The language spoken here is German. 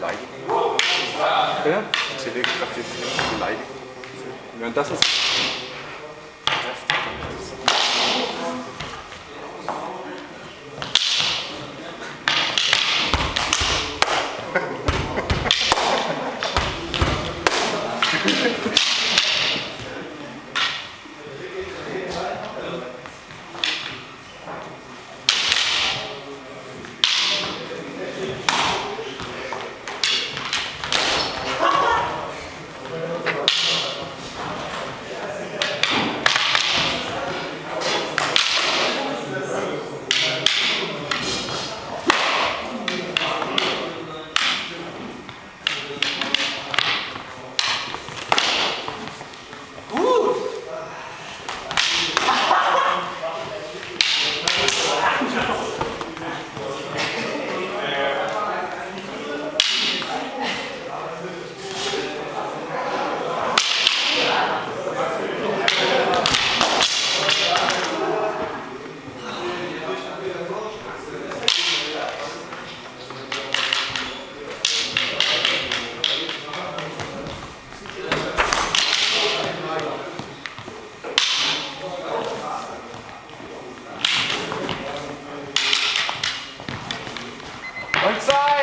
Beleidigung. Ja? Telegrafierte Beleidigung. Ja, und das ist. Side!